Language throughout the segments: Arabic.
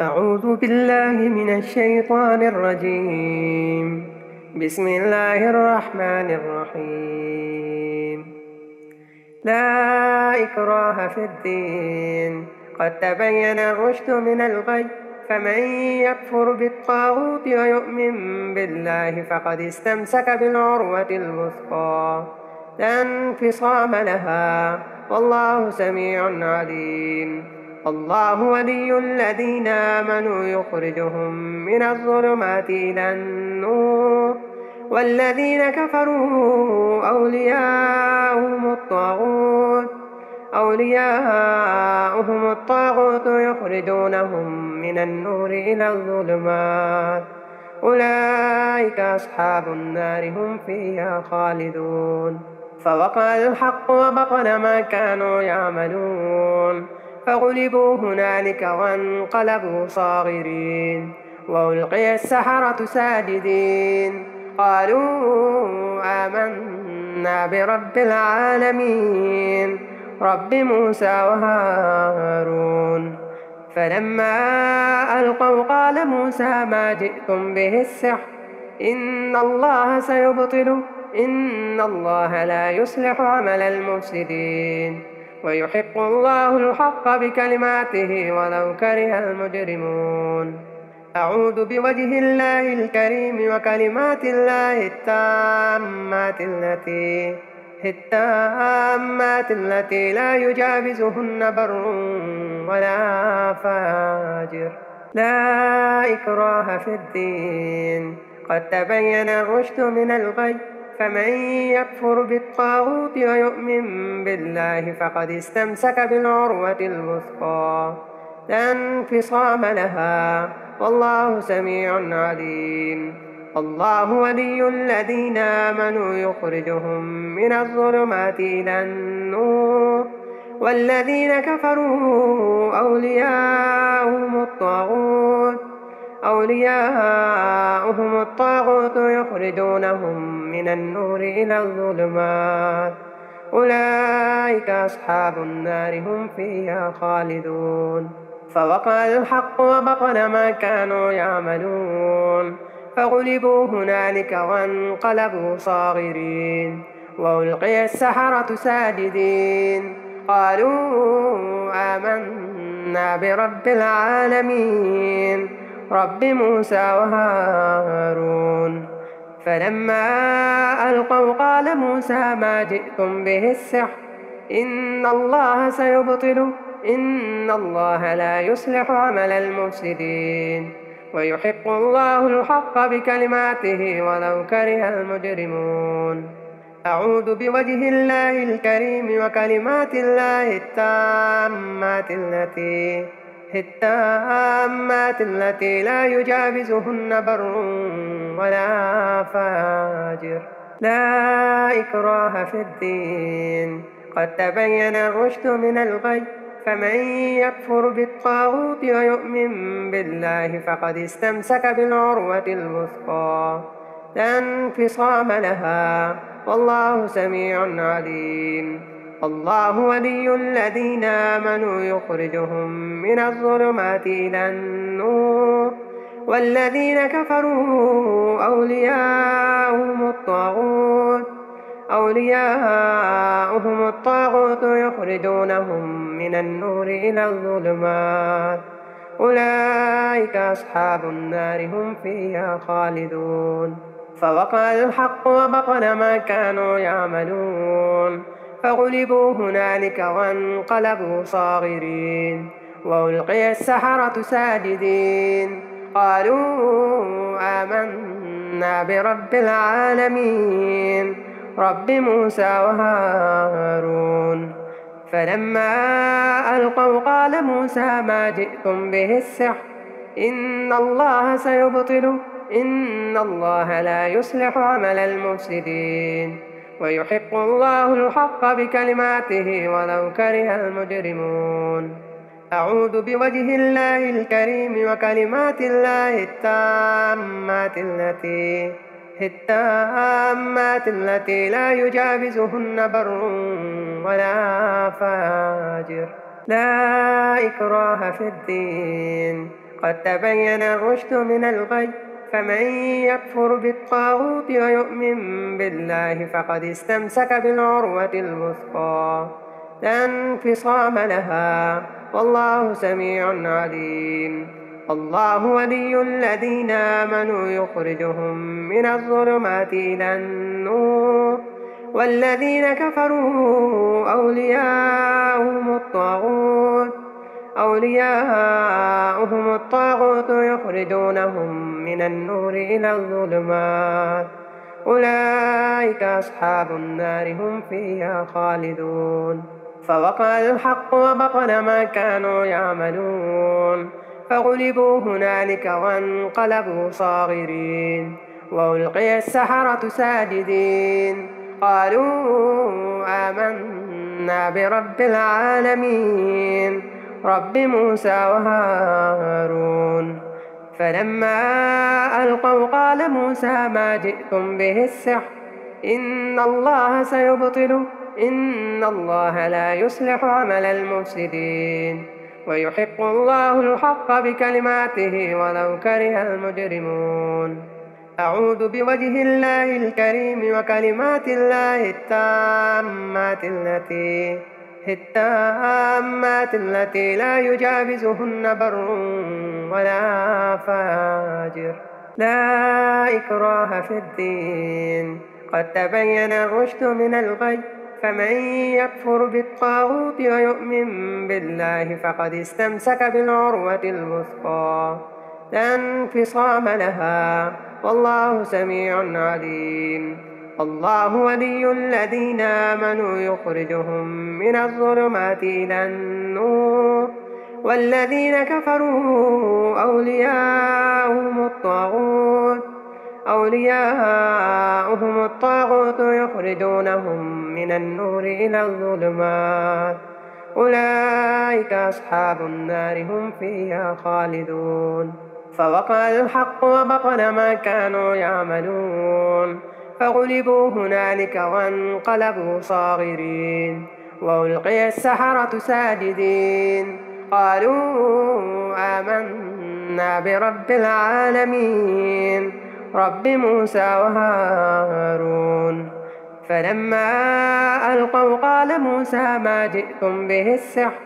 أعوذ بالله من الشيطان الرجيم. بسم الله الرحمن الرحيم. لا إكراه في الدين، قد تبين الرشد من الغي، فمن يكفر بالطاغوت ويؤمن بالله فقد استمسك بالعروة الوثقى لا انفصام لها، والله سميع عليم. الله ولي الذين آمنوا يخرجهم من الظلمات إلى النور، والذين كفروا أولياؤهم الطاغوت يخرجونهم من النور إلى الظلمات، أولئك أصحاب النار هم فيها خالدون. فوقع الحق وبطل ما كانوا يعملون، فغلبوا هنالك وانقلبوا صاغرين، وألقي السحرة ساجدين، قالوا آمنا برب العالمين رب موسى وهارون. فلما ألقوا قال موسى ما جئتم به السحر، إن الله سيبطله، إن الله لا يصلح عمل المفسدين، ويحق الله الحق بكلماته ولو كره المجرمون. أعوذ بوجه الله الكريم وكلمات الله التامات التي لا يجاوزهن بر ولا فاجر. لا إكراه في الدين، قد تبين الرشد من الغي، فمن يكفر بالطاغوت ويؤمن بالله فقد استمسك بالعروة الوثقى لا انفصام لها، والله سميع عليم. الله ولي الذين آمنوا يخرجهم من الظلمات إلى النور، والذين كفروا أولياؤهم الطاغوت يخرجونهم من النور إلى الظلمات، أولئك أصحاب النار هم فيها خالدون. فوقع الحق وبطل ما كانوا يعملون، فغلبوا هنالك وانقلبوا صاغرين، وألقي السحرة ساجدين، قالوا آمنا برب العالمين رب موسى وهارون. فلما ألقوا قال موسى ما جئتم به السحر، إن الله سيبطله، إن الله لا يصلح عمل المفسدين، ويحق الله الحق بكلماته ولو كره المجرمون. أعوذ بوجه الله الكريم وكلمات الله التامات التي لا يجاوزهن بر ولا فاجر. لا إكراه في الدين، قد تبين الرشد من الغي، فمن يكفر بالطاغوت ويؤمن بالله فقد استمسك بالعروة الوثقى لا انفصام لها، والله سميع عليم. الله ولي الذين آمنوا يخرجهم من الظلمات إلى النور، والذين كفروا أولياؤهم الطاغوت يخرجونهم من النور إلى الظلمات، أولئك أصحاب النار هم فيها خالدون. فوقع الحق وبطل ما كانوا يعملون، فغلبوا هنالك وانقلبوا صاغرين، وألقي السحرة ساجدين، قالوا آمنا برب العالمين رب موسى وهارون. فلما ألقوا قال موسى ما جئتم به السحر، إن الله سيبطله، إن الله لا يصلح عمل المفسدين، ويحق الله الحق بكلماته ولو كره المجرمون. أعوذ بوجه الله الكريم وكلمات الله التامات التي لا يجاوزهن بر ولا فاجر. لا إكراه في الدين، قد تبين الرشد من الغي فمن يكفر بالطاغوت ويؤمن بالله فقد استمسك بالعروة الوثقى لا انفصام لها والله سميع عليم. الله ولي الذين آمنوا يخرجهم من الظلمات إلى النور والذين كفروا أولياؤهم الطاغوت يخرجونهم من النور إلى الظلمات أولئك أصحاب النار هم فيها خالدون. فوقع الحق وبطل ما كانوا يعملون فغلبوا هنالك وانقلبوا صاغرين وألقي السحرة ساجدين قالوا آمنا برب العالمين رب موسى وهارون. فلما ألقوا قال موسى ما جئتم به السحر إن الله سيبطله إن الله لا يصلح عمل المفسدين. ويحق الله الحق بكلماته ولو كره المجرمون. أعوذ بوجه الله الكريم وكلمات الله التامات التي لا يجاوزهن بر ولا فاجر لا إكراه في الدين قد تبين الرشد من الغي فمن يكفر بالطاغوت ويؤمن بالله فقد استمسك بالعروة الوثقى لا انفصام لها والله سميع عليم. الله ولي الذين آمنوا يخرجهم من الظلمات إلى النور والذين كفروا أولياؤهم الطاغوت يخرجونهم من النور إلى الظلمات أولئك أصحاب النار هم فيها خالدون. فوقع الحق وبطل ما كانوا يعملون فغلبوا هنالك وانقلبوا صاغرين وألقي السحرة ساجدين قالوا آمنا برب العالمين رب موسى وهارون. فلما ألقوا قال موسى ما جئتم به السحر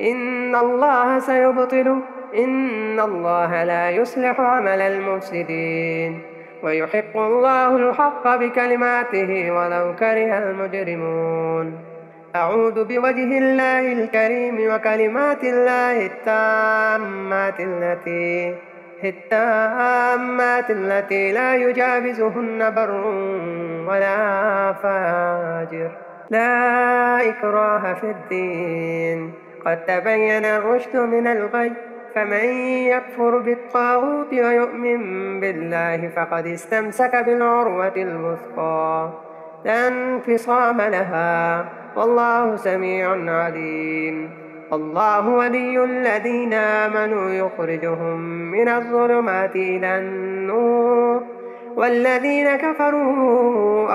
إن الله سيبطله إن الله لا يصلح عمل المفسدين. ويحق الله الحق بكلماته ولو كره المجرمون. أعوذ بوجه الله الكريم وكلمات الله التامات التي لا يجاوزهن بر ولا فاجر لا إكراه في الدين قد تبين الرشد من الغي فمن يكفر بالطاغوت ويؤمن بالله فقد استمسك بالعروة الوثقى لا انفصام لها والله سميع عليم. الله ولي الذين آمنوا يخرجهم من الظلمات إلى النور والذين كفروا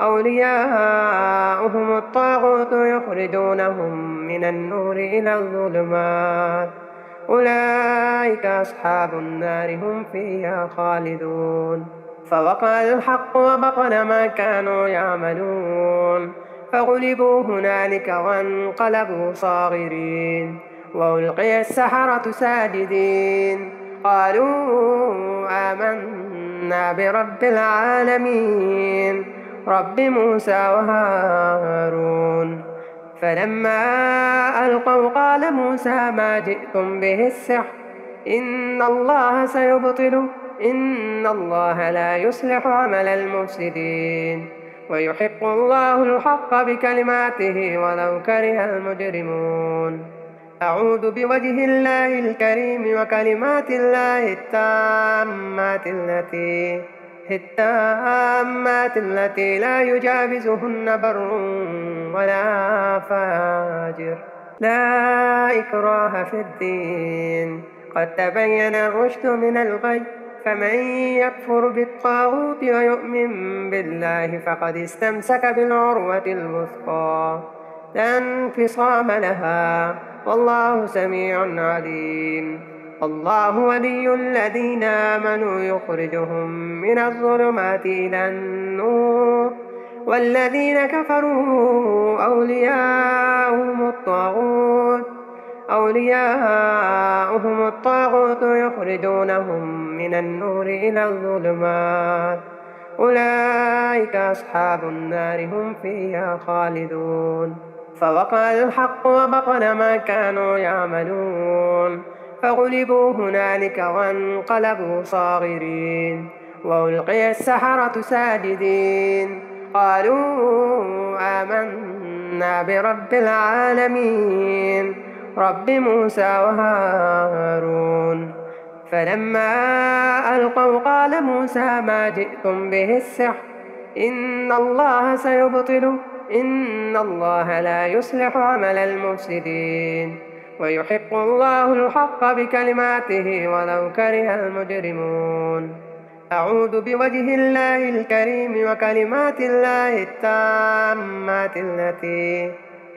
أولياؤهم الطاغوت يخرجونهم من النور إلى الظلمات أولئك أصحاب النار هم فيها خالدون. فوقع الحق وبطل ما كانوا يعملون فغلبوا هنالك وانقلبوا صاغرين وألقي السحرة ساجدين قالوا آمنا برب العالمين رب موسى وهارون. فلما ألقوا قال موسى ما جئتم به السحر إن الله سيبطله إن الله لا يصلح عمل المفسدين. ويحق الله الحق بكلماته ولو كره المجرمون. أعوذ بوجه الله الكريم وكلمات الله التامات التي لا يجاوزهن بر ولا فاجر لا إكراه في الدين قد تبين الرشد من الغي فمن يكفر بالطاغوت ويؤمن بالله فقد استمسك بالعروة الوثقى لا انفصام لها والله سميع عليم. الله ولي الذين آمنوا يخرجهم من الظلمات إلى النور، والذين كفروا أولياؤهم الطاغوت يخرجونهم من النور إلى الظلمات، أولئك أصحاب النار هم فيها خالدون. فوقع الحق وبطل ما كانوا يعملون، فغلبوا هنالك وانقلبوا صاغرين، وألقي السحرة ساجدين، قالوا آمنا برب العالمين رب موسى وهارون. فلما ألقوا قال موسى ما جئتم به السحر، إن الله سيبطله، إن الله لا يصلح عمل المفسدين، ويحق الله الحق بكلماته ولو كره المجرمون. أعوذ بوجه الله الكريم وكلمات الله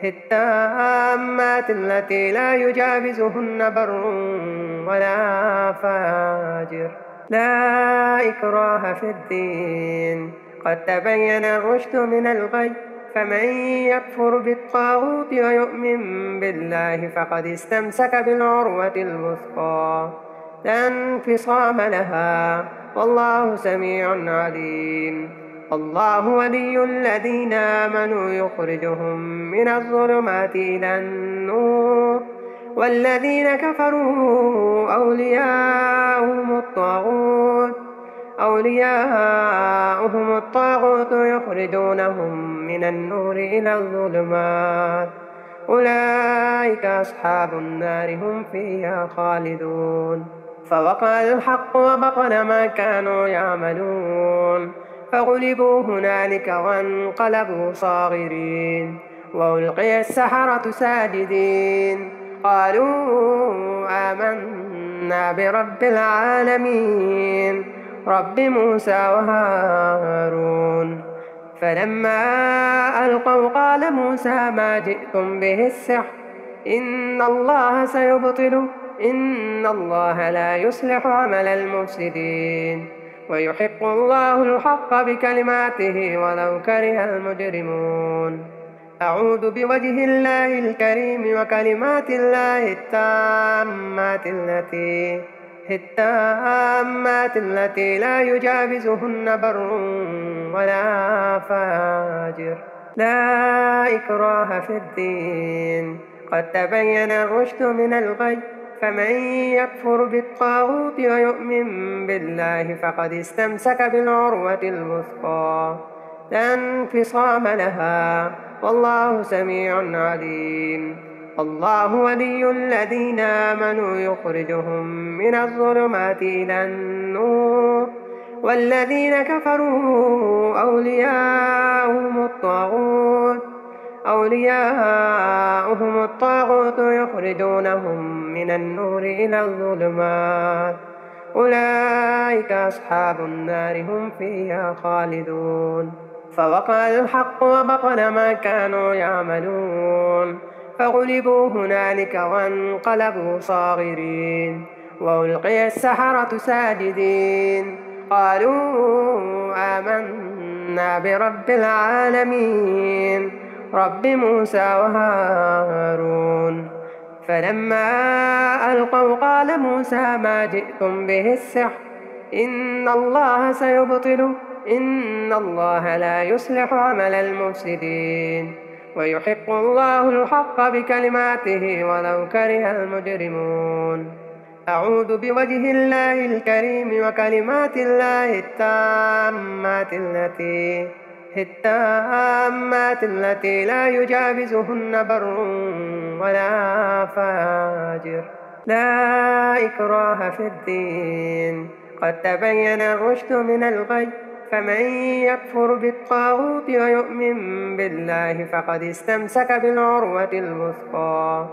التامات التي لا يجاوزهن بر ولا فاجر، لا إكراه في الدين، قد تبين الرشد من الغي، فمن يكفر بالطاغوت ويؤمن بالله فقد استمسك بالعروة الوثقى لا انفصام لها، والله سميع عليم. الله ولي الذين آمنوا يخرجهم من الظلمات إلى النور، والذين كفروا أولياؤهم الطاغوت يخرجونهم من النور إلى الظلمات، أولئك أصحاب النار هم فيها خالدون. فوقع الحق وبطل ما كانوا يعملون، فغلبوا هنالك وانقلبوا صاغرين، وألقي السحرة ساجدين، قالوا آمنا برب العالمين رب موسى وهارون. فلما ألقوا قال موسى ما جئتم به السحر، إن الله سيبطله، إن الله لا يصلح عمل المفسدين، ويحق الله الحق بكلماته ولو كره المجرمون. أعوذ بوجه الله الكريم وكلمات الله التامات التي لا يجاوزهن بر ولا فاجر، لا إكراه في الدين، قد تبين الرشد من الغي، فمن يكفر بالطاغوت ويؤمن بالله فقد استمسك بالعروة الوثقى لا انفصام لها، والله سميع عليم. الله ولي الذين آمنوا يخرجهم من الظلمات إلى النور، والذين كفروا أولياؤهم الطاغوت يخرجونهم من النور إلى الظلمات، أولئك أصحاب النار هم فيها خالدون. فوقع الحق وبطل ما كانوا يعملون، فغلبوا هنالك وانقلبوا صاغرين، وألقي السحرة ساجدين، قالوا آمنا برب العالمين رب موسى وهارون. فلما ألقوا قال موسى ما جئتم به السحر، إن الله سيبطله، إن الله لا يصلح عمل المفسدين، ويحق الله الحق بكلماته ولو كره المجرمون. أعوذ بوجه الله الكريم وكلمات الله التامات التي لا يجاوزهن بر ولا فاجر، لا إكراه في الدين، قد تبين الرشد من الغي، فمن يكفر بالطاغوت ويؤمن بالله فقد استمسك بالعروة الوثقى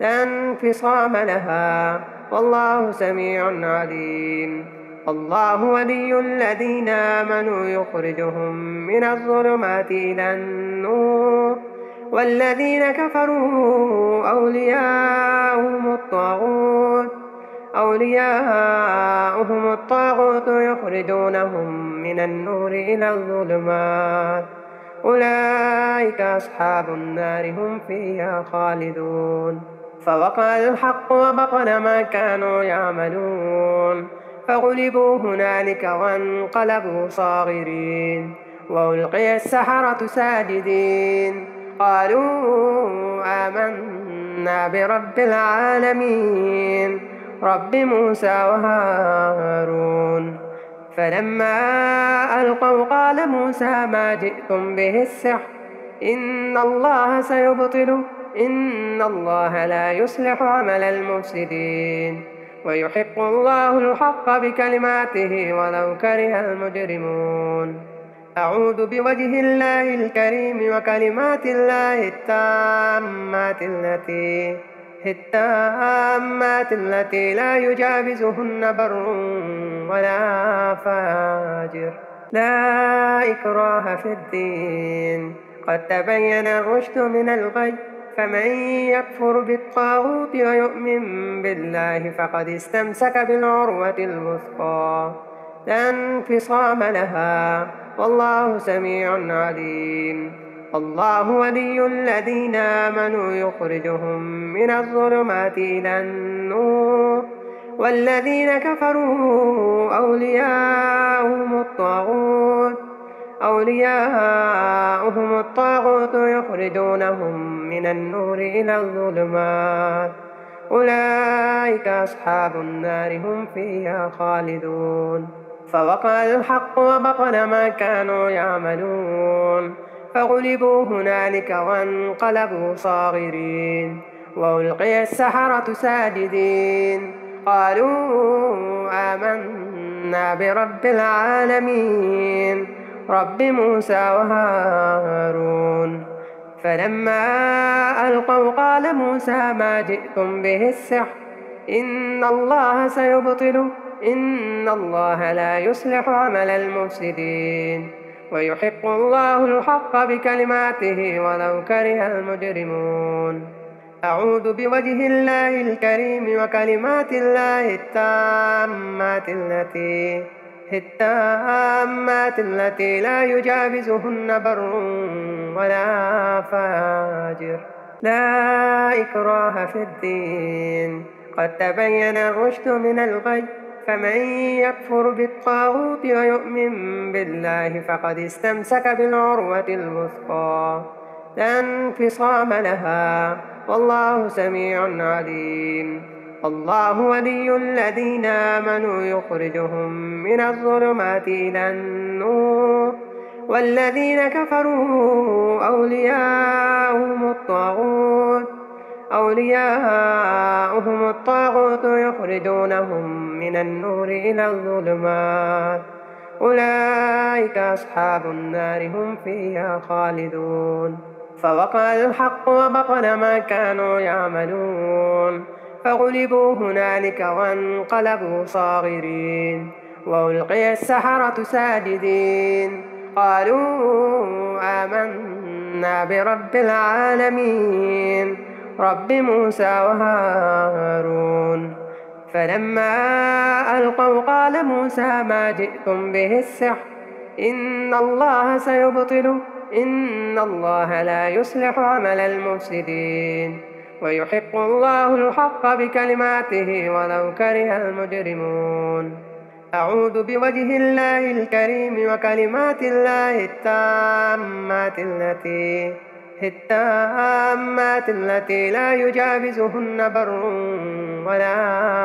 لا انفصام لها، والله سميع عليم. الله ولي الذين آمنوا يخرجهم من الظلمات إلى النور، والذين كفروا أولياؤهم الطاغوت يخرجونهم من النور إلى الظلمات أولئك أصحاب النار هم فيها خالدون فوقع الحق وبطل ما كانوا يعملون فغلبوا هنالك وانقلبوا صاغرين وألقي السحرة ساجدين قالوا آمنا برب العالمين رب موسى وهارون فلما ألقوا قال موسى ما جئتم به السحر إن الله سيبطله إن الله لا يصلح عمل المفسدين ويحق الله الحق بكلماته ولو كره المجرمون أعوذ بوجه الله الكريم وكلمات الله التامات التي لا يجاوزهن بر ولا فاجر لا إكراه في الدين قد تبين الرشد من الغي فمن يكفر بالطاغوت ويؤمن بالله فقد استمسك بالعروة الوثقى لا انفصام لها والله سميع عليم الله ولي الذين آمنوا يخرجهم من الظلمات إلى النور والذين كفروا أولياؤهم الطاغوت يخرجونهم من النور إلى الظلمات أولئك أصحاب النار هم فيها خالدون فوقع الحق وبطل ما كانوا يعملون فغلبوا هنالك وانقلبوا صاغرين وألقي السحرة ساجدين قالوا آمنا برب العالمين رب موسى وهارون فلما ألقوا قال موسى ما جئتم به السحر إن الله سيبطله إن الله لا يصلح عمل المفسدين ويحق الله الحق بكلماته ولو كره المجرمون أعوذ بوجه الله الكريم وكلمات الله التامات التي لا يجاوزهن بر ولا فاجر لا إكراه في الدين قد تبين الرشد من الغي فمن يكفر بالطاغوت ويؤمن بالله فقد استمسك بالعروة الوثقى لا انفصام لها والله سميع عليم الله ولي الذين آمنوا يخرجهم من الظلمات إلى النور والذين كفروا أولياؤهم الطاغوت يخرجونهم من النور إلى الظلمات أولئك أصحاب النار هم فيها خالدون فوقع الحق وبطل ما كانوا يعملون فغلبوا هنالك وانقلبوا صاغرين وألقي السحرة ساجدين قالوا آمنا برب العالمين رب موسى وهارون فلما ألقوا قال موسى ما جئتم به السحر إن الله سيبطله إن الله لا يصلح عمل المفسدين ويحق الله الحق بكلماته ولو كره المجرمون أعوذ بوجه الله الكريم وكلمات الله التامات التي لا يجاوزهن بر ولا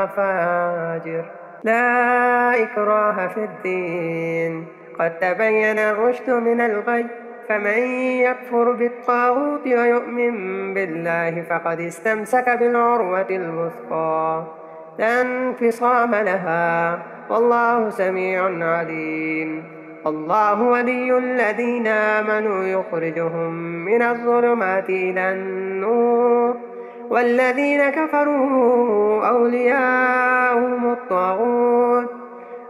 فاجر لا إكراه في الدين قد تبين الرشد من الغي فمن يكفر بالطاغوت ويؤمن بالله فقد استمسك بالعروة الوثقى لا انفصام لها والله سميع عليم الله ولي الذين آمنوا يخرجهم من الظلمات إلى النور والذين كفروا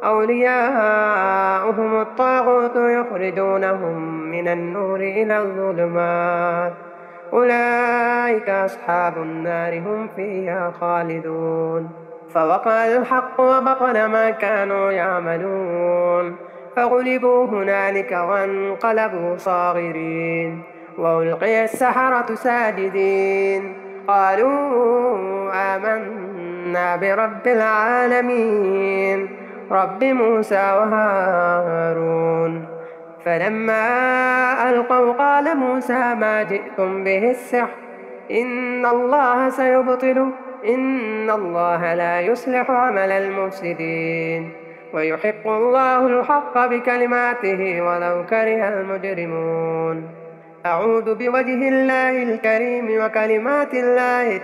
أولياؤهم الطاغوت يخرجونهم من النور إلى الظلمات أولئك أصحاب النار هم فيها خالدون فوقع الحق وبطل ما كانوا يعملون فغلبوا هنالك وانقلبوا صاغرين وألقي السحرة ساجدين قالوا آمنا برب العالمين رب موسى وهارون فلما ألقوا قال موسى ما جئتم به السحر إن الله سيبطله إن الله لا يصلح عمل المفسدين ويحق الله الحق بكلماته ولو كره المجرمون أعوذ بوجه الله الكريم وكلمات الله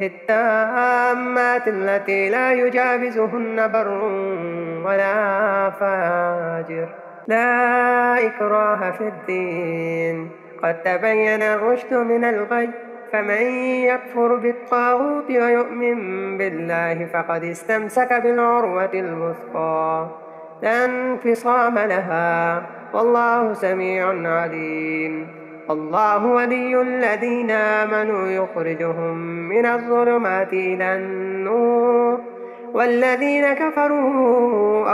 التامات التي لا يجاوزهن بر ولا فاجر لا إكراه في الدين قد تبين الرشد من الغي فمن يكفر بالطاغوت ويؤمن بالله فقد استمسك بالعروة الوثقى لا انفصام لها والله سميع عليم الله ولي الذين آمنوا يخرجهم من الظلمات إلى النور والذين كفروا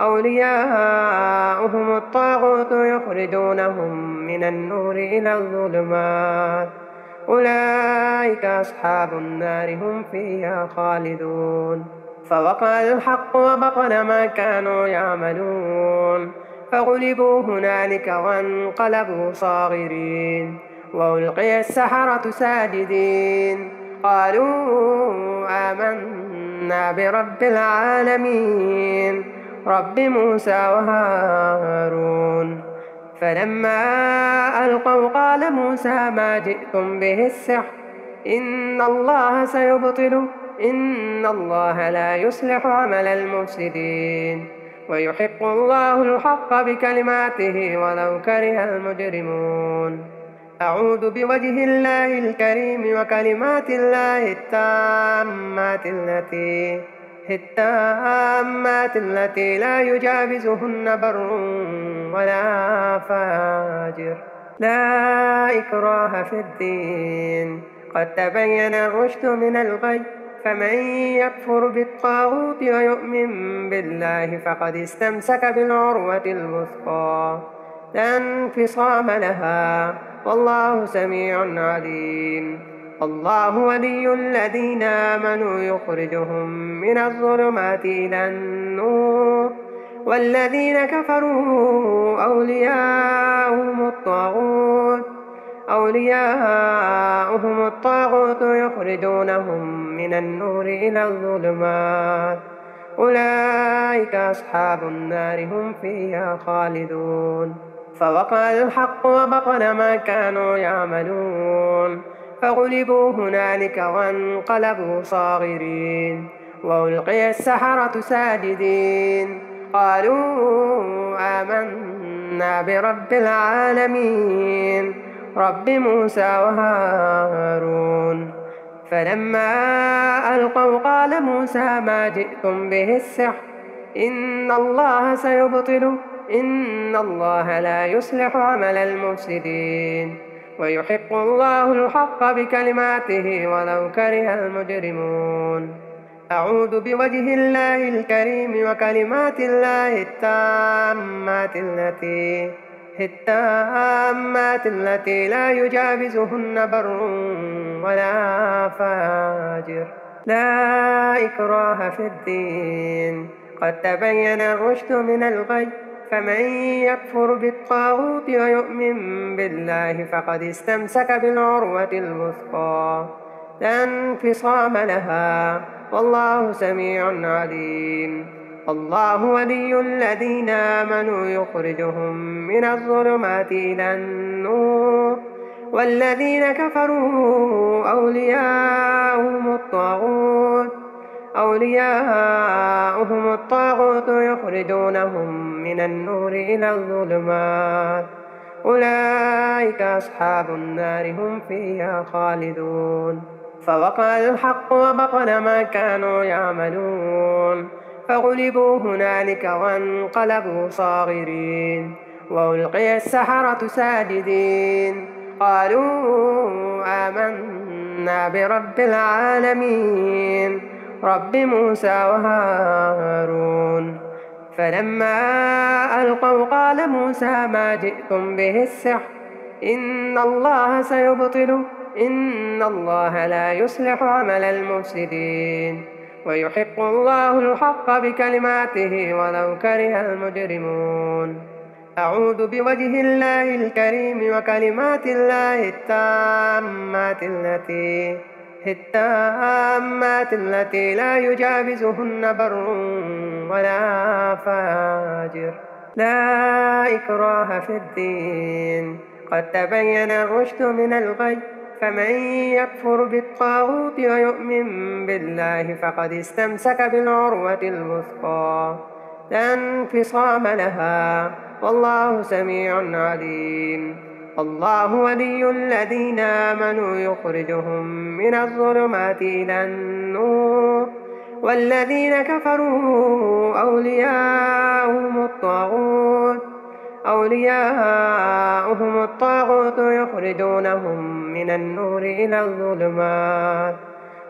أولياؤهم الطاغوت يخرجونهم من النور إلى الظلمات أولئك أصحاب النار هم فيها خالدون فوقع الحق وبطل ما كانوا يعملون فغلبوا هنالك وانقلبوا صاغرين وألقي السحرة ساجدين قالوا آمنا برب العالمين رب موسى وهارون فلما ألقوا قال موسى ما جئتم به السحر إن الله سيبطله إن الله لا يصلح عمل المفسدين ويحق الله الحق بكلماته ولو كره المجرمون أعوذ بوجه الله الكريم وكلمات الله التامات التي لا يجاوزهن بر ولا فاجر لا إكراه في الدين قد تبين الرشد من الغي فمن يكفر بالطاغوت ويؤمن بالله فقد استمسك بالعروة الوثقى لا انفصام لها والله سميع عليم الله ولي الذين آمنوا يخرجهم من الظلمات إلى النور والذين كفروا أولياؤهم الطاغوت يخرجونهم من النور إلى الظلمات أولئك أصحاب النار هم فيها خالدون فوقع الحق وبطل ما كانوا يعملون فغلبوا هنالك وانقلبوا صاغرين وألقي السحرة ساجدين قالوا آمنا برب العالمين رب موسى وهارون فلما ألقوا قال موسى ما جئتم به السحر إن الله سيبطله إن الله لا يصلح عمل المفسدين ويحق الله الحق بكلماته ولو كره المجرمون أعوذ بوجه الله الكريم وكلمات الله التامات التي لا يجاوزهن بر ولا فاجر لا إكراه في الدين قد تبين الرشد من الغي فمن يكفر بالطاغوت ويؤمن بالله فقد استمسك بالعروة الوثقى لا انفصام لها والله سميع عليم الله ولي الذين آمنوا يخرجهم من الظلمات إلى النور والذين كفروا أولياؤهم الطاغوت يخرجونهم من النور إلى الظلمات أولئك أصحاب النار هم فيها خالدون فوقع الحق وبطل ما كانوا يعملون فغلبوا هنالك وانقلبوا صاغرين وألقي السحرة ساجدين قالوا آمنا برب العالمين رب موسى وهارون فلما ألقوا قال موسى ما جئتم به السحر إن الله سيبطله إن الله لا يصلح عمل المفسدين ويحق الله الحق بكلماته ولو كره المجرمون أعوذ بوجه الله الكريم وكلمات الله التامات التي لا يجاوزهن بر ولا فاجر لا إكراه في الدين قد تبين الرشد من الغي فمن يكفر بالطاغوت ويؤمن بالله فقد استمسك بالعروة الوثقى لا انفصام لها والله سميع عليم الله ولي الذين آمنوا يخرجهم من الظلمات إلى النور والذين كفروا أولياؤهم الطاغوت يخرجونهم من النور إلى الظلمات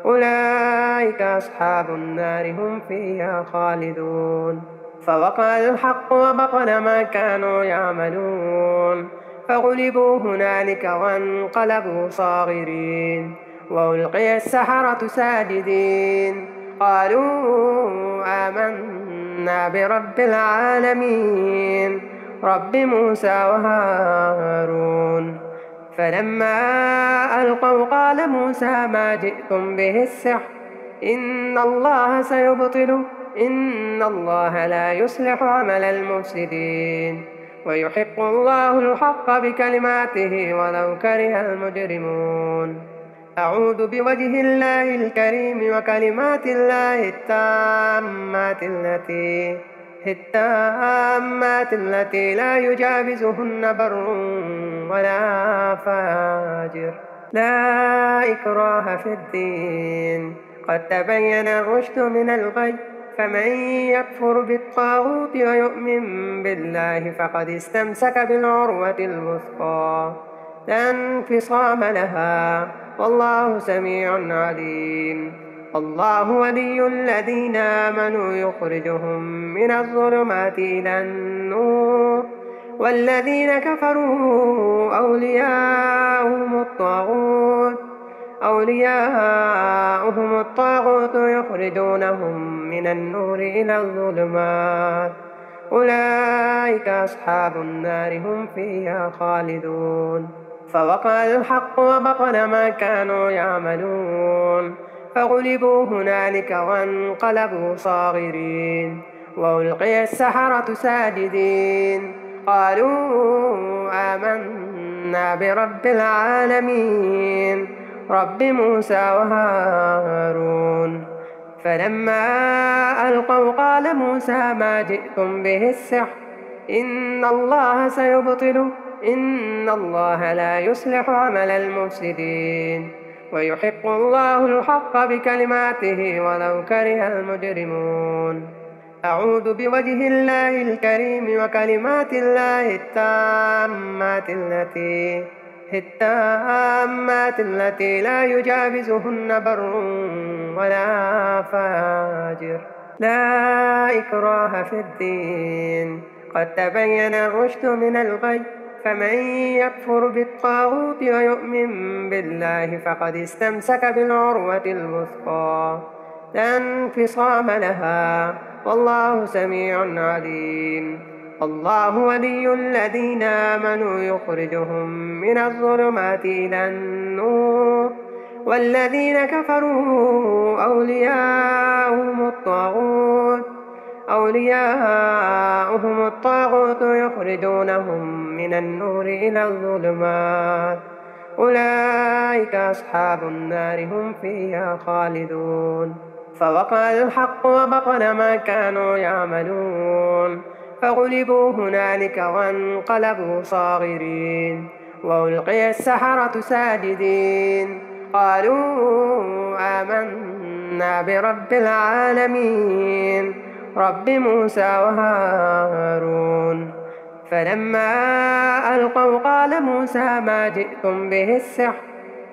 أولئك أصحاب النار هم فيها خالدون فوقع الحق وبطل ما كانوا يعملون فغلبوا هنالك وانقلبوا صاغرين وألقي السحرة ساجدين قالوا آمنا برب العالمين رب موسى وهارون فلما ألقوا قال موسى ما جئتم به السحر إن الله سيبطله إن الله لا يصلح عمل المفسدين ويحق الله الحق بكلماته ولو كره المجرمون أعوذ بوجه الله الكريم وكلمات الله التامات التي لا يجاوزهن بر ولا فاجر لا إكراه في الدين قد تبين الرشد من الغي فمن يكفر بالطاغوت ويؤمن بالله فقد استمسك بالعروة الوثقى لا انفصام لها والله سميع عليم الله ولي الذين آمنوا يخرجهم من الظلمات إلى النور والذين كفروا أولياؤهم الطاغوت يخرجونهم من النور إلى الظلمات أولئك أصحاب النار هم فيها خالدون فوقع الحق وبطل ما كانوا يعملون فغلبوا هنالك وانقلبوا صاغرين وألقي السحرة ساجدين قالوا آمنا برب العالمين رب موسى وهارون فلما ألقوا قال موسى ما جئتم به السحر إن الله سيبطله إن الله لا يصلح عمل المفسدين ويحق الله الحق بكلماته ولو كره المجرمون أعوذ بوجه الله الكريم وكلمات الله التامات التي لا يجاوزهن بر ولا فاجر لا إكراه في الدين قد تبين الرشد من الغي فمن يكفر بالطاغوت ويؤمن بالله فقد استمسك بالعروة الوثقى لا انفصام لها والله سميع عليم الله ولي الذين آمنوا يخرجهم من الظلمات إلى النور والذين كفروا أولياؤهم الطاغوت يخرجونهم من النور إلى الظلمات أولئك أصحاب النار هم فيها خالدون فوقع الحق وبطل ما كانوا يعملون فغلبوا هنالك وانقلبوا صاغرين وألقي السحرة ساجدين قالوا آمنا برب العالمين رب موسى وهارون. فلما ألقوا قال موسى ما جئتم به السحر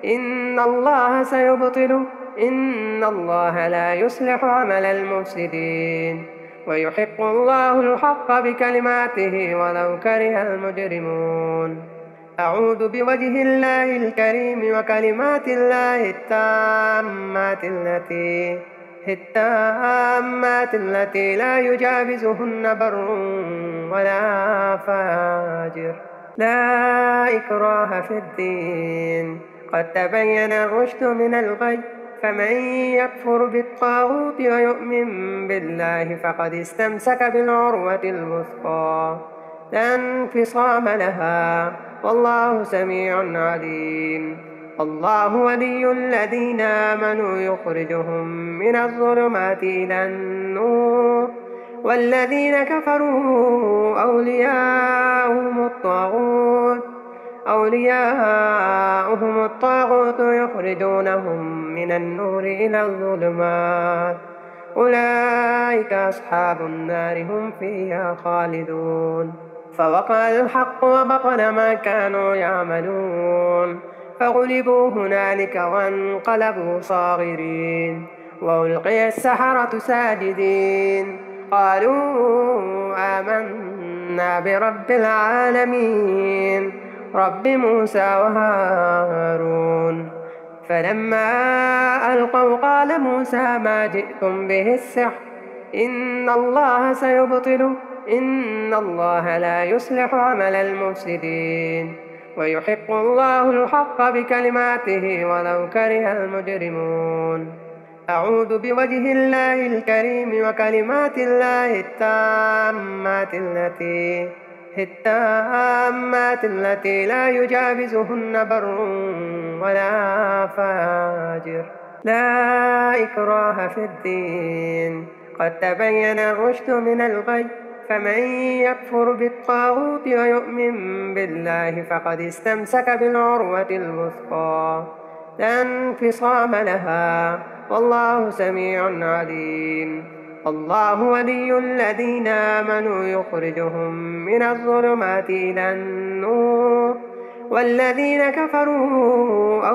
إن الله سيبطله إن الله لا يصلح عمل المفسدين. ويحق الله الحق بكلماته ولو كره المجرمون. أعوذ بوجه الله الكريم وكلمات الله التامات التي لا يجاوزهن بر ولا فاجر، لا إكراه في الدين، قد تبين الرشد من الغي، فمن يكفر بالطاغوت ويؤمن بالله فقد استمسك بالعروة الوثقى لا انفصام لها، والله سميع عليم. الله ولي الذين آمنوا يخرجهم من الظلمات إلى النور، والذين كفروا أولياؤهم الطاغوت يخرجونهم من النور إلى الظلمات، أولئك أصحاب النار هم فيها خالدون. فوقع الحق وبطل ما كانوا يعملون، فغلبوا هنالك وانقلبوا صاغرين، وألقي السحرة ساجدين، قالوا آمنا برب العالمين رب موسى وهارون. فلما ألقوا قال موسى ما جئتم به السحر إن الله سيبطله إن الله لا يصلح عمل المفسدين. ويحق الله الحق بكلماته ولو كره المجرمون. أعوذ بوجه الله الكريم وكلمات الله التامات التي لا يجاوزهن بر ولا فاجر، لا إكراه في الدين، قد تبين الرشد من الغي، فمن يكفر بالطاغوت ويؤمن بالله فقد استمسك بالعروة الوثقى لا انفصام لها، والله سميع عليم. الله ولي الذين آمنوا يخرجهم من الظلمات إلى النور، والذين كفروا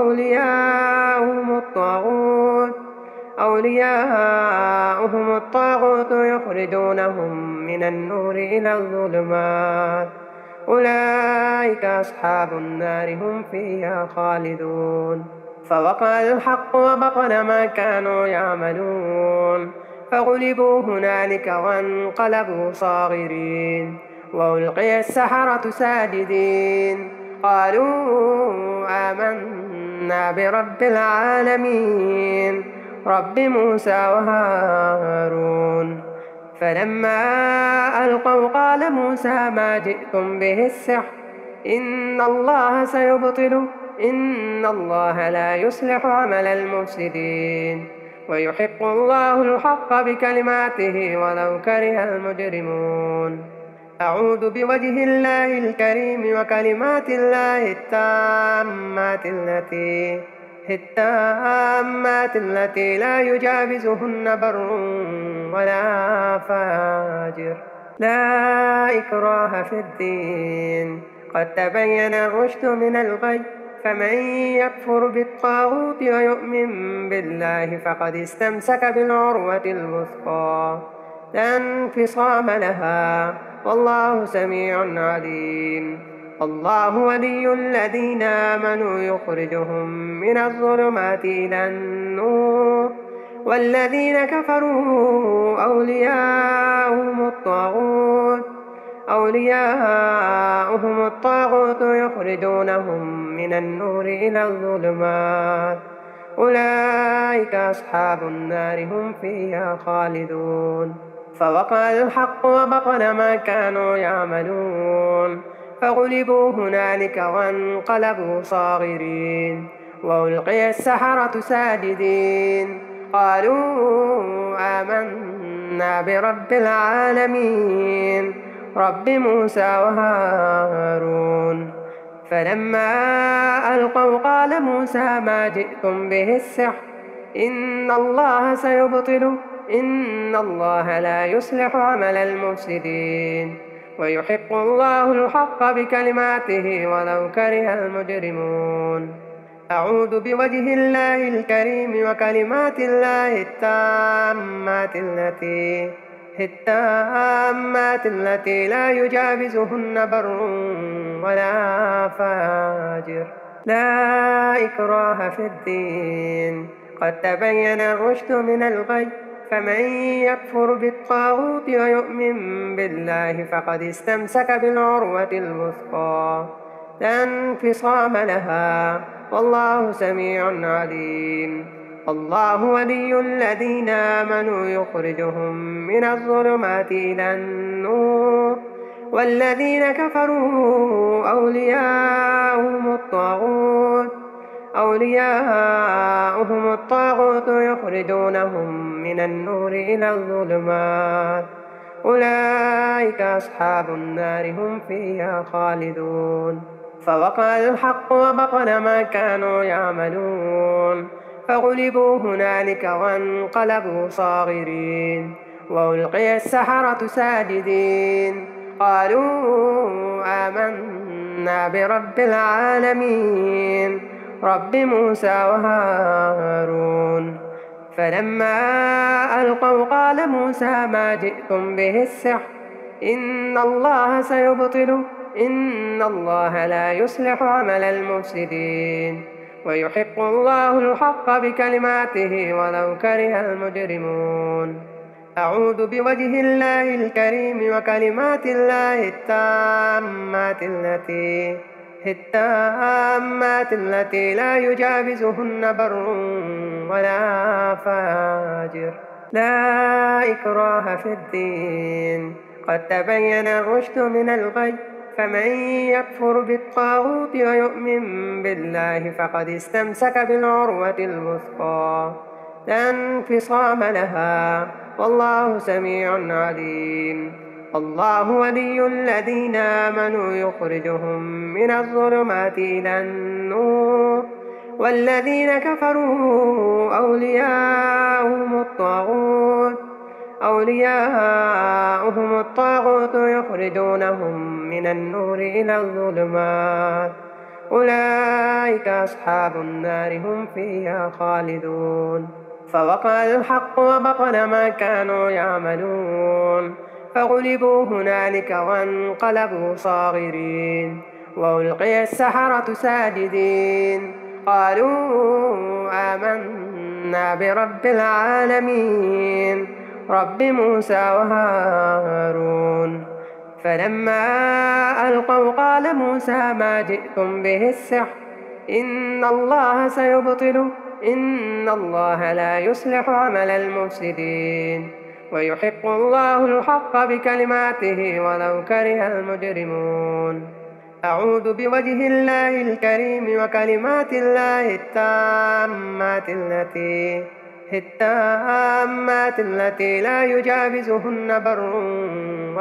أولياؤهم الطاغوت يخرجونهم من النور إلى الظلمات، أولئك أصحاب النار هم فيها خالدون. فوقع الحق وبطل ما كانوا يعملون، فغلبوا هنالك وانقلبوا صاغرين، وألقي السحرة ساجدين، قالوا آمنا برب العالمين رب موسى وهارون. فلما ألقوا قال موسى ما جئتم به السحر إن الله سيبطله إن الله لا يصلح عمل المفسدين. ويحق الله الحق بكلماته ولو كره المجرمون. أعوذ بوجه الله الكريم وكلمات الله التامات التي لا يجاوزهن بر ولا فاجر، لا إكراه في الدين، قد تبين الرشد من الغي، فمن يكفر بالطاغوت ويؤمن بالله فقد استمسك بالعروة الوثقى لا انفصام لها، والله سميع عليم. الله ولي الذين آمنوا يخرجهم من الظلمات إلى النور، والذين كفروا أولياؤهم الطاغوت يخرجونهم من النور إلى الظلمات، أولئك أصحاب النار هم فيها خالدون. فوقع الحق وبطل ما كانوا يعملون، فغلبوا هنالك وانقلبوا صاغرين، وألقي السحرة ساجدين، قالوا آمنا برب العالمين رب موسى وهارون. فلما ألقوا قال موسى ما جئتم به السحر إن الله سيبطله إن الله لا يصلح عمل المفسدين ويحق الله الحق بكلماته ولو كره المجرمون أعوذ بوجه الله الكريم وكلمات الله التامات التي لا يجاوزهن بر ولا فاجر لا إكراه في الدين قد تبين الرشد من الغي فمن يكفر بالطاغوت ويؤمن بالله فقد استمسك بالعروة الوثقى لا انفصام لها والله سميع عليم الله ولي الذين آمنوا يخرجهم من الظلمات إلى النور والذين كفروا أولياؤهم الطاغوت يخرجونهم من النور إلى الظلمات أولئك أصحاب النار هم فيها خالدون فوقع الحق وبطل ما كانوا يعملون فغلبوا هنالك وانقلبوا صاغرين وألقي السحرة ساجدين قالوا آمنا برب العالمين رب موسى وهارون فلما ألقوا قال موسى ما جئتم به السحر إن الله سيبطله إن الله لا يصلح عمل المفسدين ويحق الله الحق بكلماته ولو كره المجرمون أعوذ بوجه الله الكريم وكلمات الله التامات التي لا يجاوزهن بر ولا فاجر لا إكراه في الدين قد تبين الرشد من الغي فمن يكفر بالطاغوت ويؤمن بالله فقد استمسك بالعروة الوثقى لا انفصام لها والله سميع عليم الله ولي الذين آمنوا يخرجهم من الظلمات إلى النور والذين كفروا أولياؤهم الطاغوت يخرجونهم من النور إلى الظلمات أولئك أصحاب النار هم فيها خالدون فوقع الحق وبطل ما كانوا يعملون فغلبوا هنالك وانقلبوا صاغرين وألقي السحرة ساجدين قالوا آمنا برب العالمين رب موسى وهارون فلما ألقوا قال موسى ما جئتم به السحر إن الله سيبطله إن الله لا يصلح عمل المفسدين ويحق الله الحق بكلماته ولو كره المجرمون أعوذ بوجه الله الكريم وكلمات الله التامات التي لا يجاوزهن بر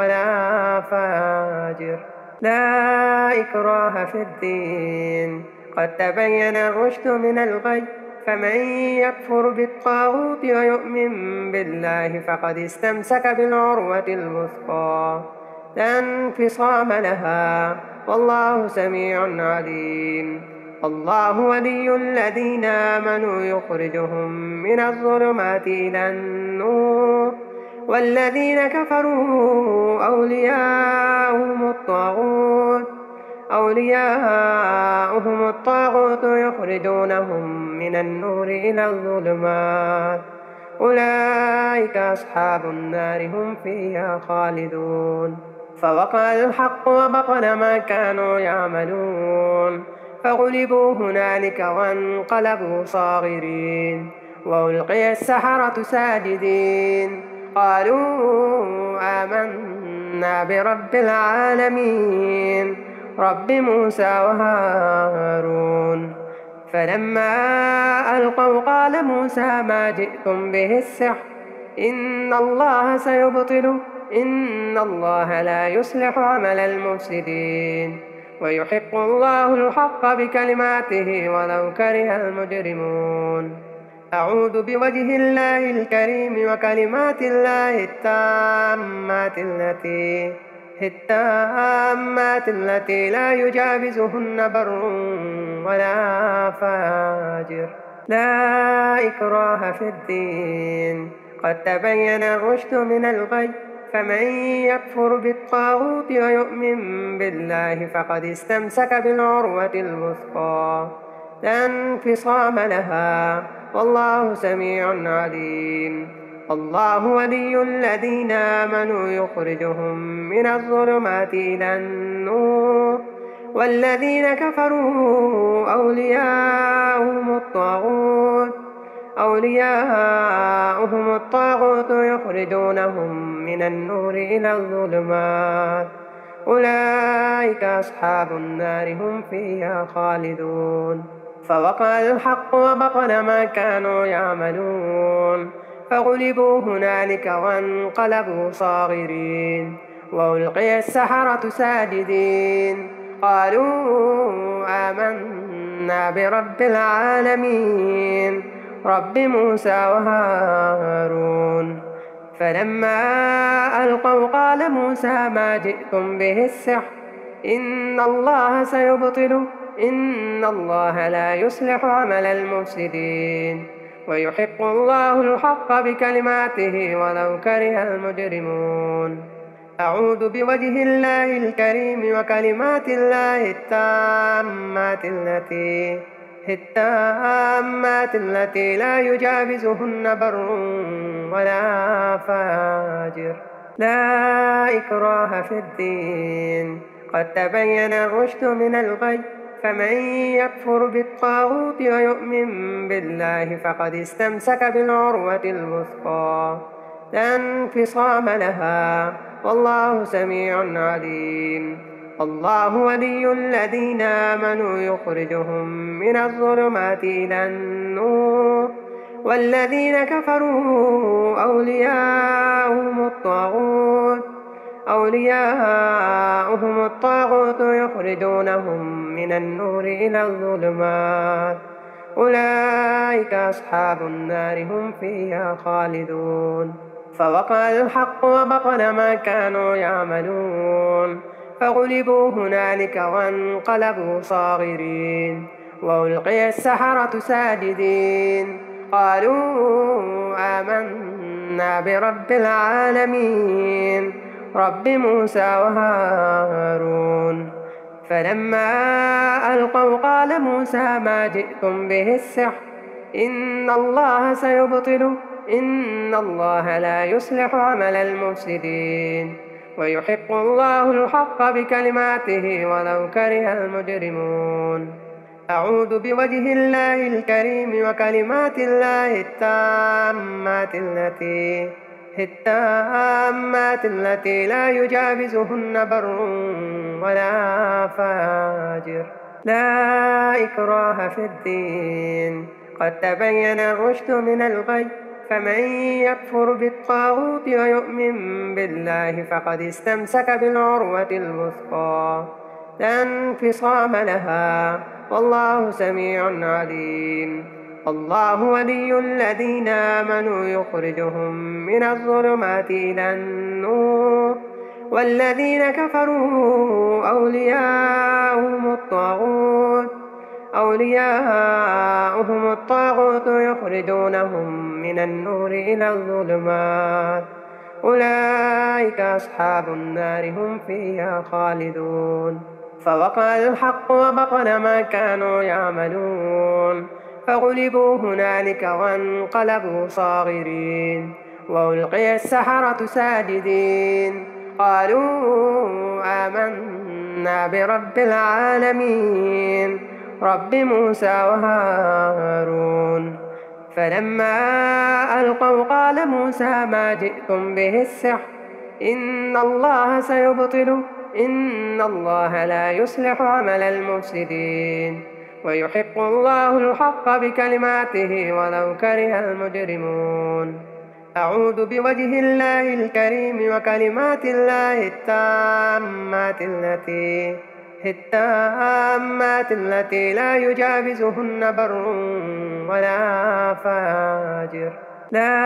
ولا فاجر لا إكراه في الدين قد تبين الرشد من الغي فمن يكفر بالطاغوت ويؤمن بالله فقد استمسك بالعروة الوثقى لا انفصام لها والله سميع عليم الله ولي الذين آمنوا يخرجهم من الظلمات إلى النور والذين كفروا أولياؤهم الطاغوت يخرجونهم من النور إلى الظلمات أولئك أصحاب النار هم فيها خالدون فوقع الحق وبطل ما كانوا يعملون فغلبوا هنالك وانقلبوا صاغرين وألقي السحرة ساجدين قالوا آمنا برب العالمين رب موسى وهارون فلما ألقوا قال موسى ما جئتم به السحر إن الله سيبطله إن الله لا يصلح عمل المفسدين ويحق الله الحق بكلماته ولو كره المجرمون أعوذ بوجه الله الكريم وكلمات الله التامات التي لا يجاوزهن بر ولا فاجر، لا إكراه في الدين، قد تبين الرشد من الغي، فمن يكفر بالطاغوت ويؤمن بالله فقد استمسك بالعروة الوثقى لا انفصام لها، والله سميع عليم. الله ولي الذين آمنوا يخرجهم من الظلمات إلى النور، والذين كفروا أولياؤهم الطاغوت يخرجونهم من النور إلى الظلمات، أولئك أصحاب النار هم فيها خالدون. فوقع الحق وبطل ما كانوا يعملون، فغلبوا هنالك وانقلبوا صاغرين، وألقي السحرة ساجدين، قالوا آمنا برب العالمين رب موسى وهارون. فلما ألقوا قال موسى ما جئتم به السحر، إن الله سيبطله، إن الله لا يصلح عمل المفسدين، ويحق الله الحق بكلماته ولو كره المجرمون. أعوذ بوجه الله الكريم وكلمات الله التامات التي لا يجاوزهن بر ولا فاجر، لا إكراه في الدين، قد تبين الرشد من الغي، فمن يكفر بالطاغوت ويؤمن بالله فقد استمسك بالعروة الوثقى لا انفصام لها، والله سميع عليم. الله ولي الذين آمنوا يخرجهم من الظلمات إلى النور، والذين كفروا أولياؤهم الطاغوت يخرجونهم من النور إلى الظلمات، أولئك أصحاب النار هم فيها خالدون. فوقع الحق وبطل ما كانوا يعملون، فغلبوا هنالك وانقلبوا صاغرين، وألقي السحرة ساجدين، قالوا آمنا برب العالمين رب موسى وهارون. فلما ألقوا قال موسى ما جئتم به السحر، إن الله سيبطله، إن الله لا يصلح عمل المفسدين، ويحق الله الحق بكلماته ولو كره المجرمون. أعوذ بوجه الله الكريم وكلمات الله التامات التي لا يجاوزهن بر ولا فاجر، لا إكراه في الدين، قد تبين الرشد من الغي، فمن يكفر بالطاغوت ويؤمن بالله فقد استمسك بالعروة الوثقى لا انفصام لها، والله سميع عليم. الله ولي الذين آمنوا يخرجهم من الظلمات إلى النور، والذين كفروا أولياؤهم الطاغوت يخرجونهم من النور إلى الظلمات، أولئك أصحاب النار هم فيها خالدون. فوقع الحق وبطل ما كانوا يعملون، فغلبوا هنالك وانقلبوا صاغرين، وألقي السحرة ساجدين، قالوا آمنا برب العالمين رب موسى وهارون. فلما ألقوا قال موسى ما جئتم به السحر، إن الله سيبطله، إن الله لا يصلح عمل المفسدين، ويحق الله الحق بكلماته ولو كره المجرمون. أعوذ بوجه الله الكريم وكلمات الله التامات التي التامات التي لا يجاوزهن بر ولا فاجر لا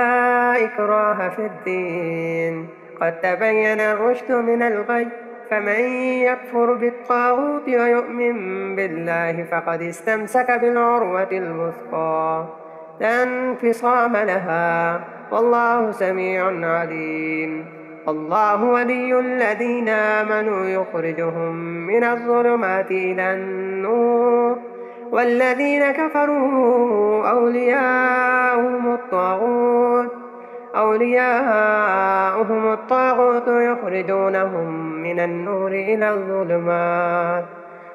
إكراه في الدين، قد تبين الرشد من الغي، فمن يكفر بالطاغوت ويؤمن بالله فقد استمسك بالعروة الوثقى لا انفصام لها، والله سميع عليم. الله ولي الذين آمنوا يخرجهم من الظلمات إلى النور، والذين كفروا أولياؤهم الطاغوت يخرجونهم من النور إلى الظلمات،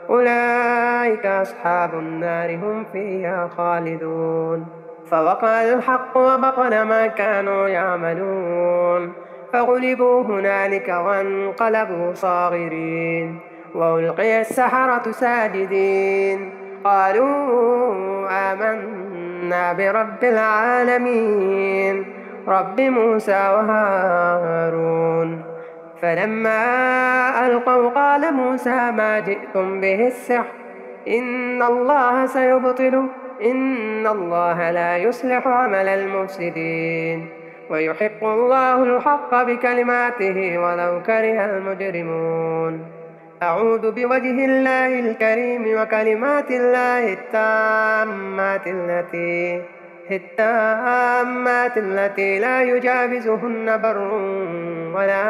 أولئك أصحاب النار هم فيها خالدون. فوقع الحق وبطل ما كانوا يعملون، فغلبوا هنالك وانقلبوا صاغرين، وألقي السحرة ساجدين قالوا آمنا برب العالمين رب موسى وهارون. فلما ألقوا قال موسى ما جئتم به السحر إن الله سيبطله، إن الله لا يصلح عمل المفسدين، ويحق الله الحق بكلماته ولو كره المجرمون. أعوذ بوجه الله الكريم وكلمات الله التامات التي لا يجاوزهن بر ولا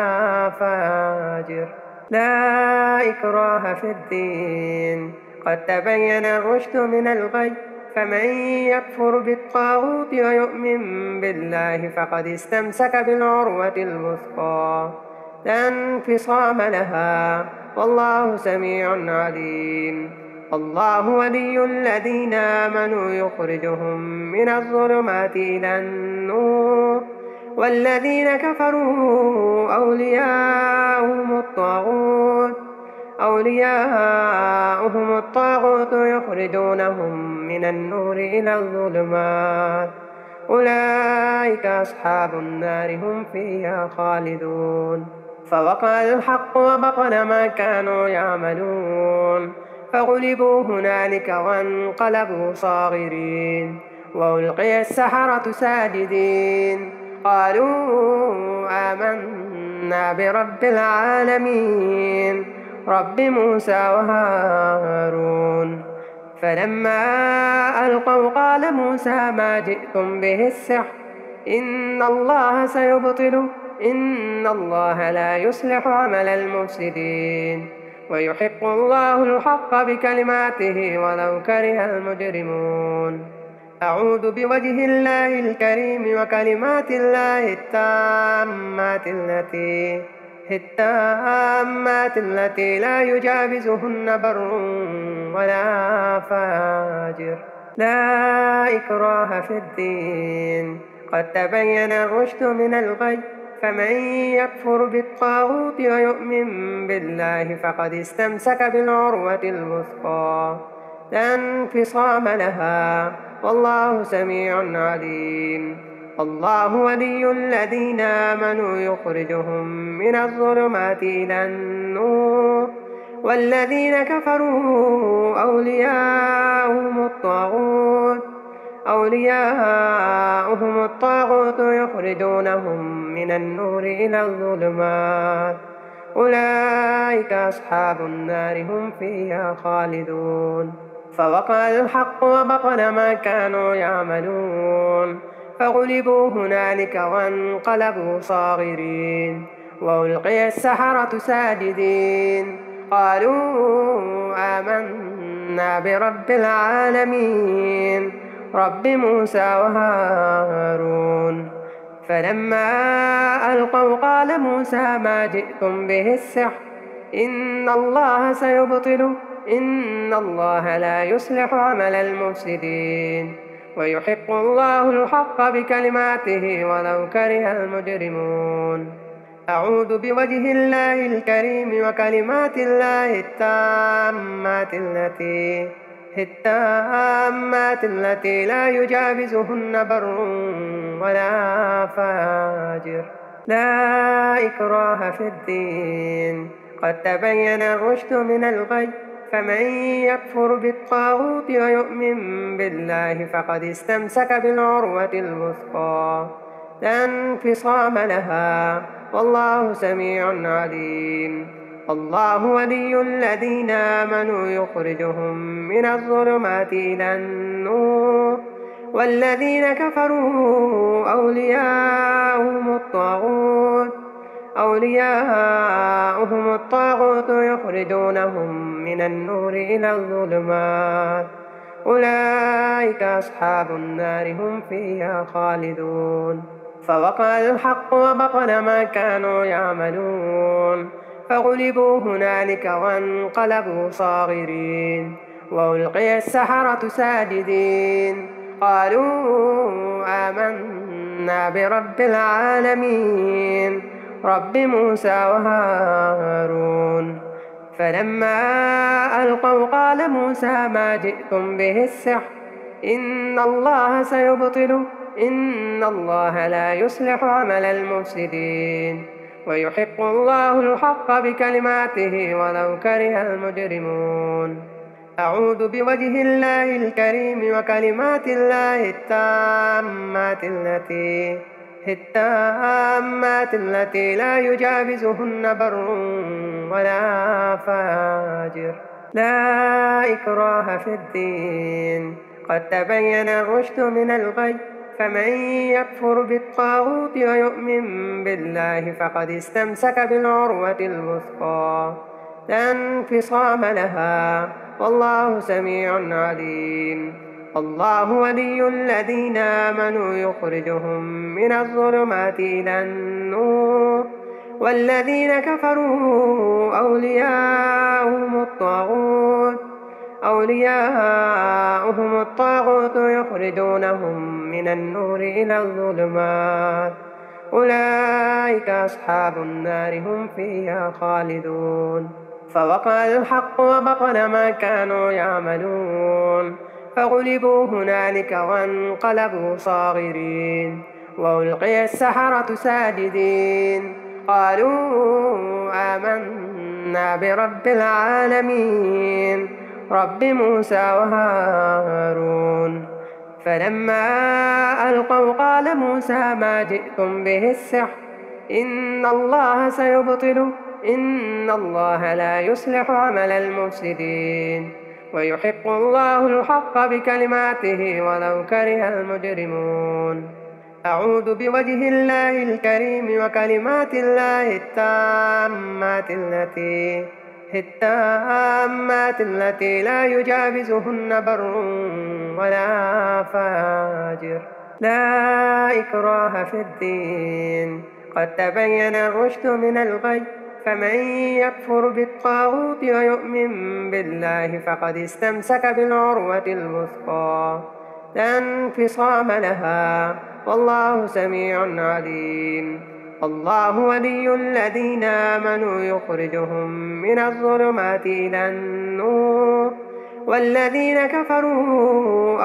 فاجر لا إكراه في الدين، قد تبين الرشد من الغي، فمن يكفر بالطاغوت ويؤمن بالله فقد استمسك بالعروة الوثقى لا انفصام لها، والله سميع عليم. الله ولي الذين آمنوا يخرجهم من الظلمات إلى النور، والذين كفروا أولياؤهم الطاغوت يخرجونهم من النور إلى الظلمات، أولئك أصحاب النار هم فيها خالدون. فوقع الحق وبطل ما كانوا يعملون، فغلبوا هنالك وانقلبوا صاغرين، وألقي السحرة ساجدين قالوا آمنا برب العالمين رب موسى وهارون. فلما ألقوا قال موسى ما جئتم به السحر إن الله سيبطله، إن الله لا يصلح عمل المفسدين، ويحق الله الحق بكلماته ولو كره المجرمون. أعوذ بوجه الله الكريم وكلمات الله التامات التي لا يجاوزهن بر ولا فاجر لا إكراه في الدين، قد تبين الرشد من الغي، فمن يكفر بالطاغوت ويؤمن بالله فقد استمسك بالعروة الوثقى لا انفصام لها، والله سميع عليم. الله ولي الذين آمنوا يخرجهم من الظلمات إلى النور، والذين كفروا أولياؤهم الطاغوت يخرجونهم من النور إلى الظلمات، أولئك أصحاب النار هم فيها خالدون. فوقع الحق وبطل ما كانوا يعملون، فغلبوا هنالك وانقلبوا صاغرين، وألقي السحرة ساجدين قالوا آمنا برب العالمين رب موسى وهارون. فلما ألقوا قال موسى ما جئتم به السحر إن الله سيبطله، إن الله لا يصلح عمل المفسدين، ويحق الله الحق بكلماته ولو كره المجرمون. أعوذ بوجه الله الكريم وكلمات الله التامات التي لا يجاوزهن بر ولا فاجر لا إكراه في الدين، قد تبين الرشد من الغي فمن يكفر بالطاغوت ويؤمن بالله فقد استمسك بالعروة الوثقى لا انفصام لها والله سميع عليم. الله ولي الذين آمنوا يخرجهم من الظلمات إلى النور والذين كفروا أولياؤهم الطاغوت يخرجونهم من النور إلى الظلمات أولئك أصحاب النار هم فيها خالدون. فوقع الحق وبطل ما كانوا يعملون فغلبوا هنالك وانقلبوا صاغرين وألقي السحرة ساجدين قالوا آمنا برب العالمين رب موسى وهارون. فلما ألقوا قال موسى ما جئتم به السحر إن الله سيبطله إن الله لا يصلح عمل المفسدين ويحق الله الحق بكلماته ولو كره المجرمون. أعوذ بوجه الله الكريم وكلمات الله التامات التي لا يجاوزهن بر ولا فاجر لا إكراه في الدين قد تبين الرشد من الغي فمن يكفر بالطاغوت ويؤمن بالله فقد استمسك بالعروة الوثقى لا انفصام لها والله سميع عليم. الله ولي الذين آمنوا يخرجهم من الظلمات إلى النور والذين كفروا أولياؤهم الطاغوت يخرجونهم من النور إلى الظلمات أولئك أصحاب النار هم فيها خالدون. فوقع الحق وبطل ما كانوا يعملون فغلبوا هنالك وانقلبوا صاغرين وألقي السحرة ساجدين قالوا آمنا برب العالمين رب موسى وهارون. فلما ألقوا قال موسى ما جئتم به السحر إن الله سيبطله إن الله لا يصلح عمل المفسدين ويحق الله الحق بكلماته ولو كره المجرمون. أعوذ بوجه الله الكريم وكلمات الله التامات التي لا يجاوزهن بر ولا فاجر لا إكراه في الدين قد تبين الرشد من الغي فمن يكفر بالطاغوت ويؤمن بالله فقد استمسك بالعروة الوثقى لا انفصام لها والله سميع عليم. الله ولي الذين آمنوا يخرجهم من الظلمات إلى النور والذين كفروا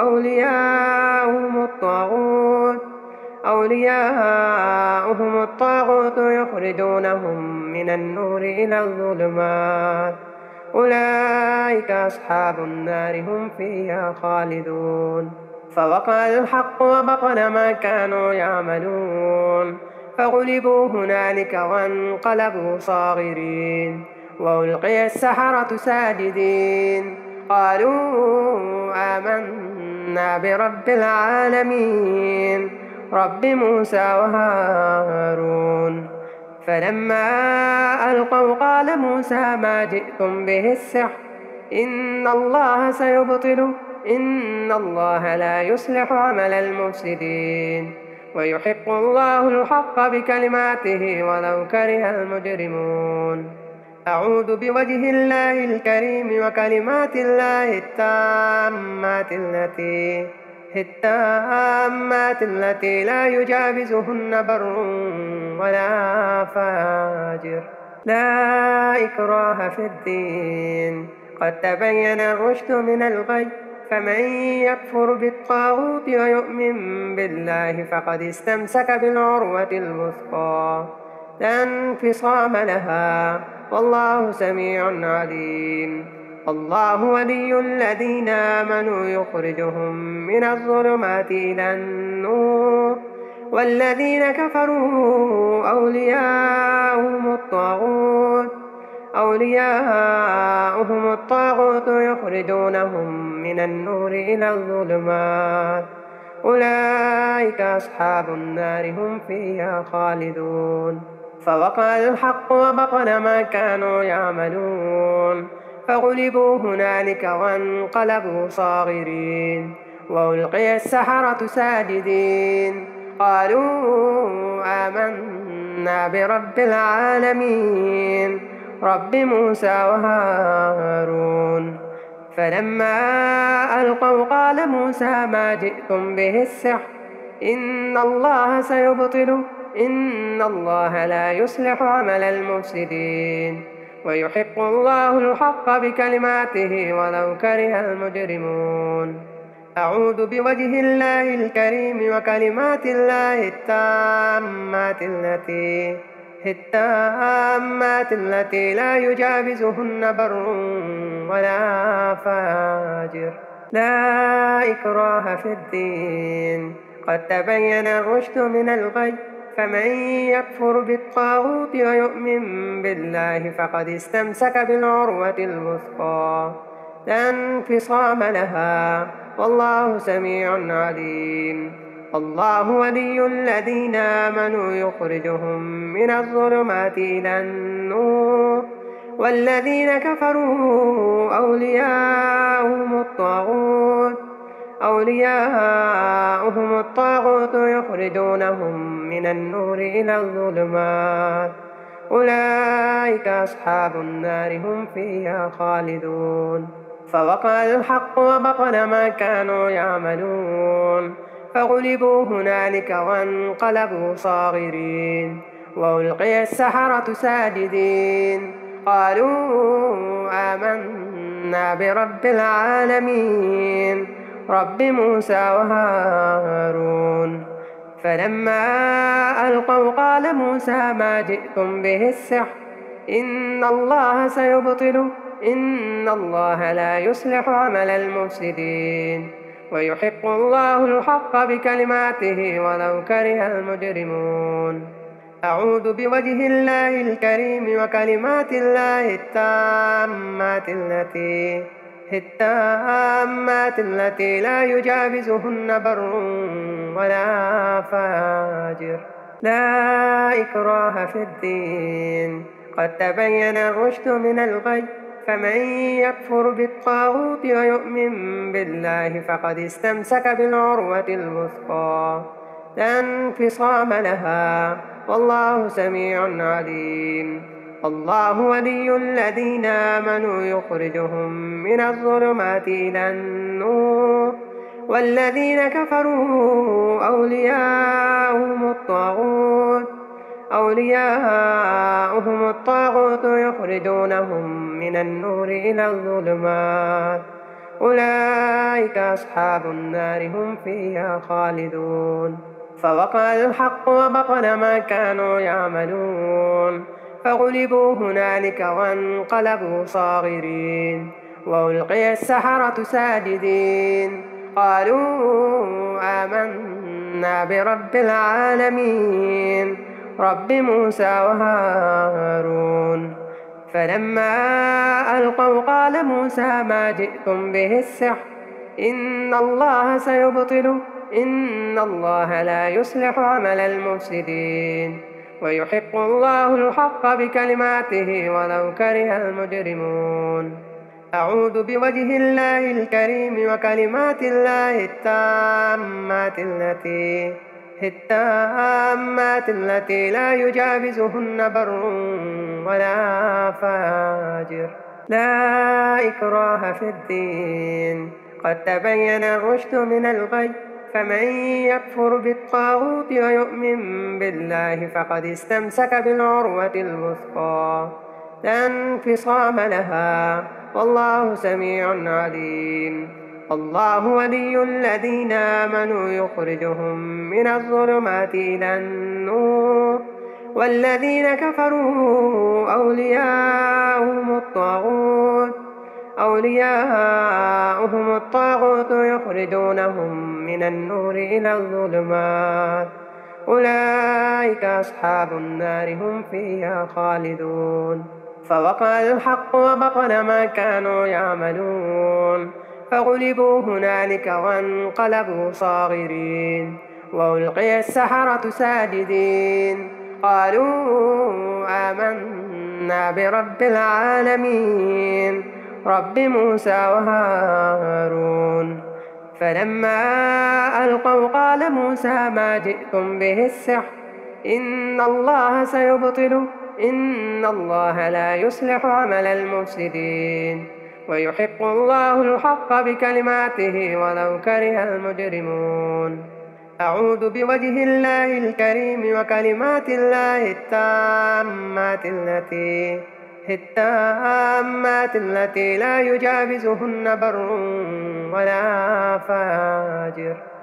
أولياؤهم الطاغوت يخرجونهم من النور إلى الظلمات أولئك أصحاب النار هم فيها خالدون. فوقع الحق وبطل ما كانوا يعملون فغلبوا هنالك وانقلبوا صاغرين وألقي السحرة ساجدين قالوا آمنا برب العالمين رب موسى وهارون. فلما ألقوا قال موسى ما جئتم به السحر إن الله سيبطله إن الله لا يصلح عمل المفسدين ويحق الله الحق بكلماته ولو كره المجرمون. أعوذ بوجه الله الكريم وكلمات الله التامات التي لا يجاوزهن بر ولا فاجر لا إكراه في الدين قد تبين الرشد من الغي فمن يكفر بالطاغوت ويؤمن بالله فقد استمسك بالعروة الوثقى لا انفصام لها والله سميع عليم. الله ولي الذين آمنوا يخرجهم من الظلمات إلى النور، والذين كفروا أولياؤهم الطاغوت يخرجونهم من النور إلى الظلمات، أولئك أصحاب النار هم فيها خالدون. فوقع الحق وبطل ما كانوا يعملون، فغلبوا هنالك وانقلبوا صاغرين، وألقي السحرة ساجدين، قالوا آمنا برب العالمين رب موسى وهارون. فلما ألقوا قال موسى ما جئتم به السحر، إن الله سيبطله، إن الله لا يصلح عمل المفسدين، ويحق الله الحق بكلماته ولو كره المجرمون. أعوذ بوجه الله الكريم وكلمات الله التامات التي لا يجاوزهن بر ولا فاجر، لا إكراه في الدين، قد تبين الرشد من الغي، فمن يكفر بالطاغوت ويؤمن بالله فقد استمسك بالعروة الوثقى لا انفصام لها، والله سميع عليم. الله ولي الذين آمنوا يخرجهم من الظلمات إلى النور، والذين كفروا أولياؤهم الطاغوت يخرجونهم من النور إلى الظلمات، أولئك أصحاب النار هم فيها خالدون. فوقع الحق وبطل ما كانوا يعملون، فغلبوا هنالك وانقلبوا صاغرين، وألقي السحرة ساجدين، قالوا آمنا برب العالمين رب موسى وهارون. فلما ألقوا قال موسى ما جئتم به السحر، إن الله سيبطله، إن الله لا يصلح عمل المفسدين، ويحق الله الحق بكلماته ولو كره المجرمون. أعوذ بوجه الله الكريم وكلمات الله التامات التي لا يجاوزهن بر ولا فاجر، لا إكراه في الدين، قد تبين الرشد من الغي، فمن يكفر بالطاغوت ويؤمن بالله فقد استمسك بالعروة الوثقى لا انفصام لها، والله سميع عليم. الله ولي الذين آمنوا يخرجهم من الظلمات إلى النور، والذين كفروا أولياؤهم الطاغوت يخرجونهم من النور إلى الظلمات، أولئك أصحاب النار هم فيها خالدون. فوقع الحق وبطل ما كانوا يعملون، فغلبوا هنالك وانقلبوا صاغرين، وألقي السحرة ساجدين، قالوا آمنا برب العالمين رب موسى وهارون. فلما ألقوا قال موسى ما جئتم به السحر، إن الله سيبطله، إن الله لا يصلح عمل المفسدين، ويحق الله الحق بكلماته ولو كره المجرمون. أعوذ بوجه الله الكريم وكلمات الله التامات التي لا يجاوزهن بر ولا فاجر، لا إكراه في الدين، قد تبين الرشد من الغي، فمن يكفر بالطاغوت ويؤمن بالله فقد استمسك بالعروة الوثقى لا انفصام لها، والله سميع عليم. الله ولي الذين آمنوا يخرجهم من الظلمات إلى النور، والذين كفروا أولياؤهم الطاغوت يخرجونهم من النور إلى الظلمات أولئك أصحاب النار هم فيها خالدون فوقع الحق وبطل ما كانوا يعملون فغلبوا هنالك وانقلبوا صاغرين وألقي السحرة ساجدين قالوا آمنا برب العالمين رب موسى وهارون فلما ألقوا قال موسى ما جئتم به السحر إن الله سيبطله إن الله لا يصلح عمل المفسدين ويحق الله الحق بكلماته ولو كره المجرمون أعوذ بوجه الله الكريم وكلمات الله التامات التي لا يجاوزهن بر ولا فاجر